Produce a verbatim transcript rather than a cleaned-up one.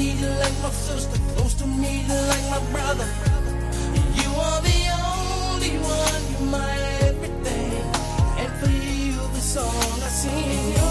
me, you're like my sister. Close to me, you're like my brother. You are the only one, you're my everything. And for you, the song I sing.